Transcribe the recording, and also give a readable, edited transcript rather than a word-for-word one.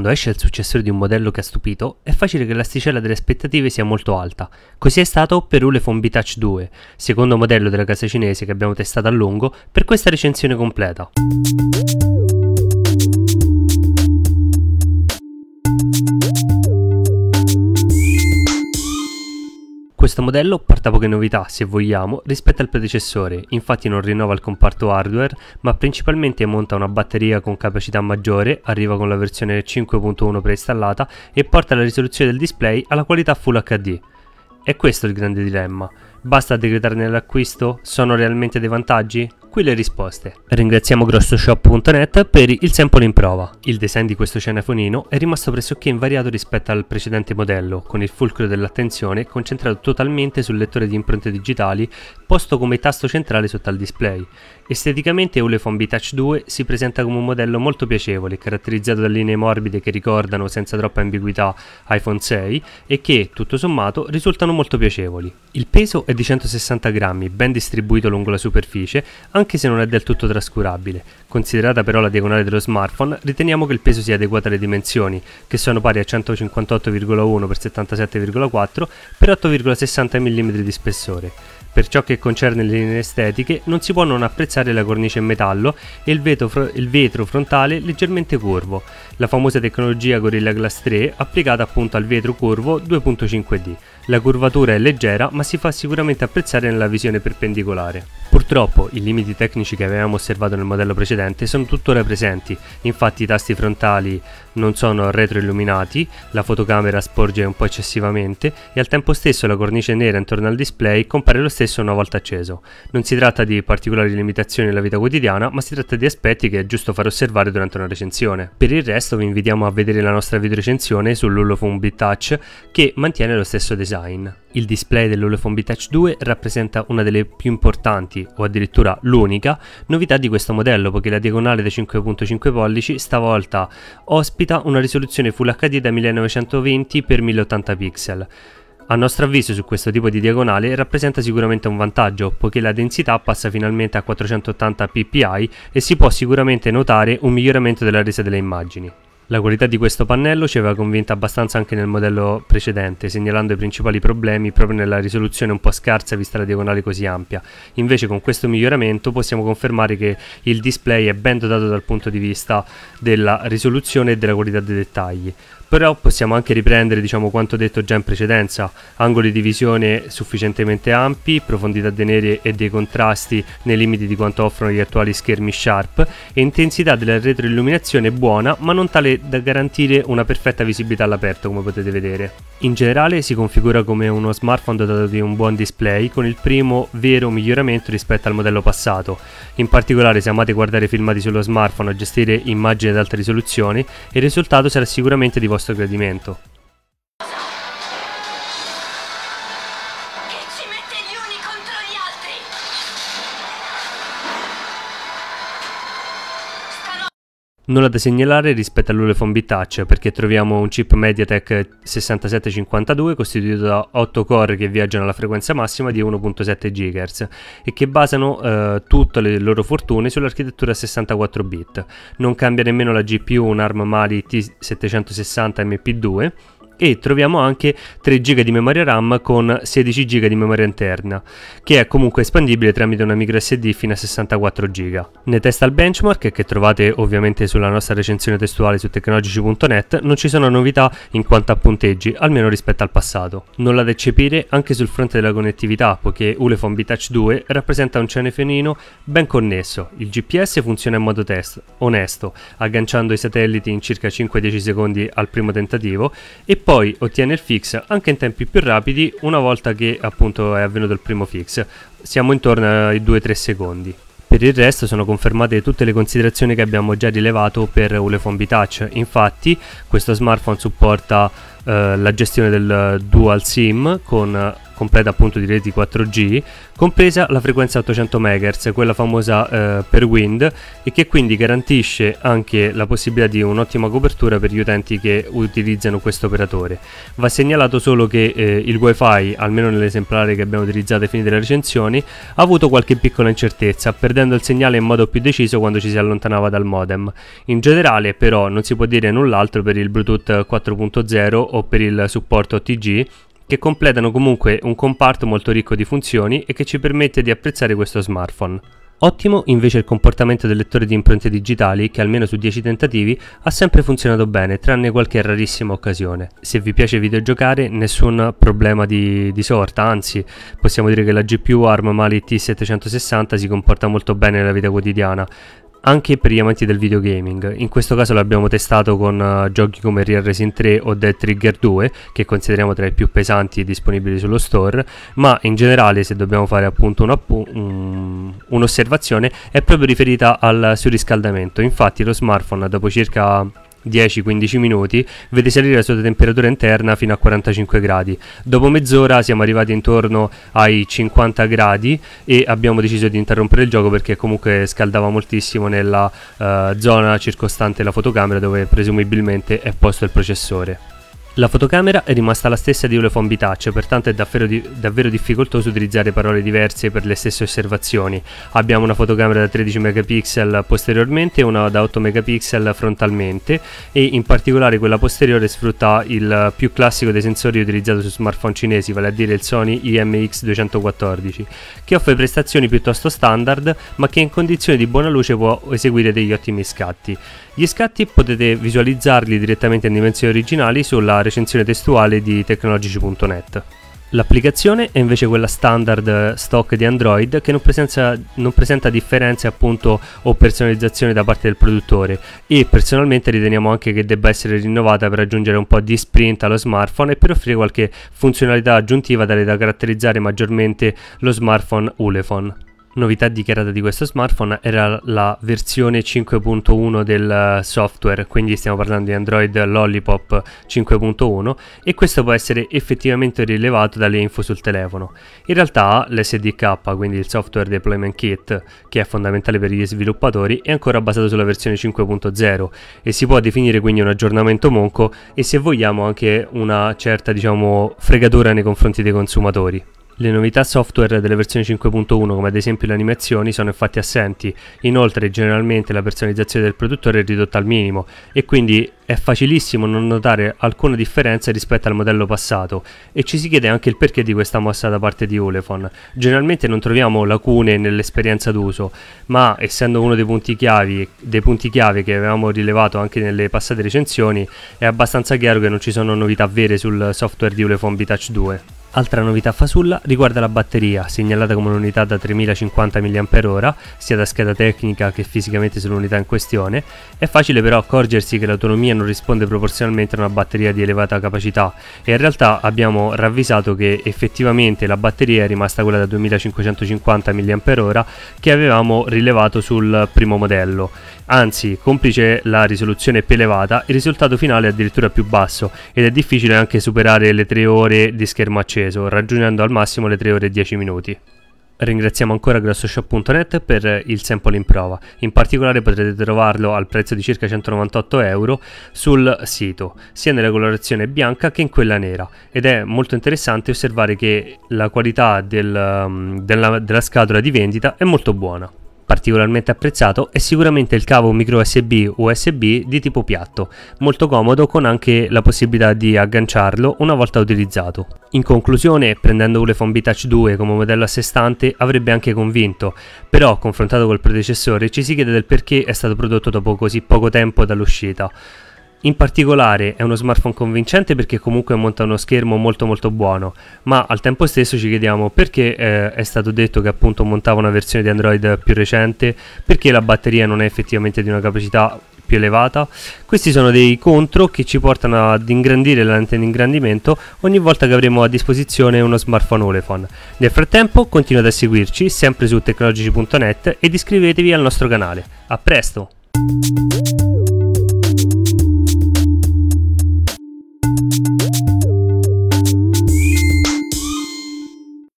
quando esce il successore di un modello che ha stupito, è facile che l'asticella delle aspettative sia molto alta. Così è stato per Ulefone Be Touch 2, secondo modello della casa cinese che abbiamo testato a lungo per questa recensione completa. Questo modello porta poche novità, se vogliamo, rispetto al predecessore, infatti non rinnova il comparto hardware, ma principalmente monta una batteria con capacità maggiore, arriva con la versione 5.1 preinstallata e porta la risoluzione del display alla qualità Full HD. E questo è il grande dilemma. Basta decretarne l'acquisto? Sono realmente dei vantaggi? Qui le risposte. Ringraziamo GrossoShop.net per il sample in prova. Il design di questo cenafonino è rimasto pressoché invariato rispetto al precedente modello, con il fulcro dell'attenzione concentrato totalmente sul lettore di impronte digitali posto come tasto centrale sotto al display. Esteticamente Ulefone Be Touch 2 si presenta come un modello molto piacevole, caratterizzato da linee morbide che ricordano senza troppa ambiguità iPhone 6 e che, tutto sommato, risultano molto piacevoli. Il peso è di 160 grammi, ben distribuito lungo la superficie, anche se non è del tutto trascurabile. Considerata però la diagonale dello smartphone, riteniamo che il peso sia adeguato alle dimensioni, che sono pari a 158,1 x 77,4 x 8,60 mm di spessore. Per ciò che concerne le linee estetiche, non si può non apprezzare la cornice in metallo e il vetro frontale leggermente curvo, la famosa tecnologia Gorilla Glass 3 applicata appunto al vetro curvo 2.5D. La curvatura è leggera, ma si fa sicuramente apprezzare nella visione perpendicolare. Purtroppo i limiti tecnici che avevamo osservato nel modello precedente sono tuttora presenti, infatti i tasti frontali non sono retroilluminati, la fotocamera sporge un po' eccessivamente e al tempo stesso la cornice nera intorno al display compare lo stesso una volta acceso. Non si tratta di particolari limitazioni nella vita quotidiana, ma si tratta di aspetti che è giusto far osservare durante una recensione. Per il resto vi invitiamo a vedere la nostra videorecensione sull'Ulefone Be Touch che mantiene lo stesso design. Il display dell'Ulefone Be Touch 2 rappresenta una delle più importanti, o addirittura l'unica, novità di questo modello, poiché la diagonale da 5.5 pollici stavolta ospita una risoluzione Full HD da 1920 x 1080 pixel. A nostro avviso su questo tipo di diagonale rappresenta sicuramente un vantaggio, poiché la densità passa finalmente a 480 ppi e si può sicuramente notare un miglioramento della resa delle immagini. La qualità di questo pannello ci aveva convinto abbastanza anche nel modello precedente, segnalando i principali problemi proprio nella risoluzione un po' scarsa vista la diagonale così ampia. Invece con questo miglioramento possiamo confermare che il display è ben dotato dal punto di vista della risoluzione e della qualità dei dettagli. Però possiamo anche riprendere, diciamo, quanto detto già in precedenza: angoli di visione sufficientemente ampi, profondità dei neri e dei contrasti nei limiti di quanto offrono gli attuali schermi Sharp e intensità della retroilluminazione buona, ma non tale da garantire una perfetta visibilità all'aperto, come potete vedere. In generale si configura come uno smartphone dotato di un buon display, con il primo vero miglioramento rispetto al modello passato. In particolare, se amate guardare filmati sullo smartphone o gestire immagini ad alta risoluzione, il risultato sarà sicuramente di vostro gradimento. Che ci mette gli uni contro gli altri. Nulla da segnalare rispetto all'Ulefone Be Touch, perché troviamo un chip Mediatek 6752 costituito da 8 core che viaggiano alla frequenza massima di 1.7 GHz e che basano tutte le loro fortune sull'architettura 64 bit. Non cambia nemmeno la GPU, un ARM Mali T760 MP2, e troviamo anche 3 GB di memoria RAM con 16 GB di memoria interna, che è comunque espandibile tramite una microSD fino a 64 GB. Nei test al benchmark, che trovate ovviamente sulla nostra recensione testuale su Tecnologici.net, non ci sono novità in quanto a punteggi, almeno rispetto al passato. Nulla da eccepire anche sul fronte della connettività, poiché Ulefone Be Touch 2 rappresenta un cenefonino ben connesso. Il GPS funziona in modo onesto, agganciando i satelliti in circa 5-10 secondi al primo tentativo, e poi ottiene il fix anche in tempi più rapidi una volta che appunto è avvenuto il primo fix. Siamo intorno ai 2-3 secondi. Per il resto sono confermate tutte le considerazioni che abbiamo già rilevato per Ulefone Be Touch. Infatti questo smartphone supporta la gestione del Dual SIM con completa appunto di reti 4G, compresa la frequenza 800 MHz, quella famosa per Wind, e che quindi garantisce anche la possibilità di un'ottima copertura per gli utenti che utilizzano questo operatore. Va segnalato solo che il Wi-Fi, almeno nell'esemplare che abbiamo utilizzato ai fini delle recensioni, ha avuto qualche piccola incertezza, perdendo il segnale in modo più deciso quando ci si allontanava dal modem. In generale però non si può dire null'altro per il Bluetooth 4.0 o per il supporto OTG, che completano comunque un comparto molto ricco di funzioni e che ci permette di apprezzare questo smartphone. Ottimo invece il comportamento del lettore di impronte digitali, che almeno su 10 tentativi ha sempre funzionato bene, tranne qualche rarissima occasione. Se vi piace videogiocare, nessun problema di sorta, anzi possiamo dire che la GPU ARM Mali T760 si comporta molto bene nella vita quotidiana, anche per gli amanti del videogaming. In questo caso l'abbiamo testato con giochi come Real Racing 3 o Dead Trigger 2, che consideriamo tra i più pesanti disponibili sullo store, ma in generale, se dobbiamo fare appunto un'osservazione, è proprio riferita al surriscaldamento. Infatti lo smartphone dopo circa 10-15 minuti vede salire la sua temperatura interna fino a 45 gradi, dopo mezz'ora siamo arrivati intorno ai 50 gradi e abbiamo deciso di interrompere il gioco perché comunque scaldava moltissimo nella zona circostante la fotocamera, dove presumibilmente è posto il processore. La fotocamera è rimasta la stessa di Ulefone Be Touch, pertanto è davvero difficoltoso utilizzare parole diverse per le stesse osservazioni. Abbiamo una fotocamera da 13 megapixel posteriormente e una da 8 megapixel frontalmente, e in particolare quella posteriore sfrutta il più classico dei sensori utilizzato su smartphone cinesi, vale a dire il Sony IMX214, che offre prestazioni piuttosto standard ma che in condizioni di buona luce può eseguire degli ottimi scatti. Gli scatti potete visualizzarli direttamente in dimensioni originali sulla recensione testuale di Tecnologici.net. L'applicazione è invece quella standard stock di Android, che non presenta differenze appunto o personalizzazione da parte del produttore, e personalmente riteniamo anche che debba essere rinnovata per aggiungere un po' di sprint allo smartphone e per offrire qualche funzionalità aggiuntiva tale da caratterizzare maggiormente lo smartphone Ulefone. Novità dichiarata di questo smartphone era la versione 5.1 del software, quindi stiamo parlando di Android Lollipop 5.1, e questo può essere effettivamente rilevato dalle info sul telefono. In realtà l'SDK, quindi il Software Deployment Kit, che è fondamentale per gli sviluppatori, è ancora basato sulla versione 5.0 e si può definire quindi un aggiornamento monco e, se vogliamo, anche una certa, diciamo, fregatura nei confronti dei consumatori. Le novità software delle versioni 5.1, come ad esempio le animazioni, sono infatti assenti. Inoltre, generalmente la personalizzazione del produttore è ridotta al minimo e quindi è facilissimo non notare alcuna differenza rispetto al modello passato, e ci si chiede anche il perché di questa mossa da parte di Ulefone. Generalmente non troviamo lacune nell'esperienza d'uso, ma essendo uno dei punti chiave che avevamo rilevato anche nelle passate recensioni, è abbastanza chiaro che non ci sono novità vere sul software di Ulefone Be Touch 2. Altra novità fasulla riguarda la batteria, segnalata come un'unità da 3050 mAh, sia da scheda tecnica che fisicamente sull'unità in questione. È facile però accorgersi che l'autonomia non risponde proporzionalmente a una batteria di elevata capacità, e in realtà abbiamo ravvisato che effettivamente la batteria è rimasta quella da 2550 mAh che avevamo rilevato sul primo modello. Anzi, complice la risoluzione più elevata, il risultato finale è addirittura più basso, ed è difficile anche superare le 3 ore di schermo acceso, raggiungendo al massimo le 3 ore e 10 minuti. Ringraziamo ancora GrossoShop.net per il sample in prova. In particolare potrete trovarlo al prezzo di circa 198 euro sul sito, sia nella colorazione bianca che in quella nera, ed è molto interessante osservare che la qualità della scatola di vendita è molto buona. Particolarmente apprezzato è sicuramente il cavo micro USB di tipo piatto, molto comodo, con anche la possibilità di agganciarlo una volta utilizzato. In conclusione, prendendo Ulefone Be Touch 2 come modello a sé stante avrebbe anche convinto, però confrontato col predecessore ci si chiede del perché è stato prodotto dopo così poco tempo dall'uscita. In particolare è uno smartphone convincente perché comunque monta uno schermo molto buono, ma al tempo stesso ci chiediamo perché è stato detto che appunto montava una versione di Android più recente, perché la batteria non è effettivamente di una capacità più elevata. Questi sono dei contro che ci portano ad ingrandire la lente di ingrandimento ogni volta che avremo a disposizione uno smartphone Ulefone. Nel frattempo continuate a seguirci sempre su tecnologici.net ed iscrivetevi al nostro canale. A presto!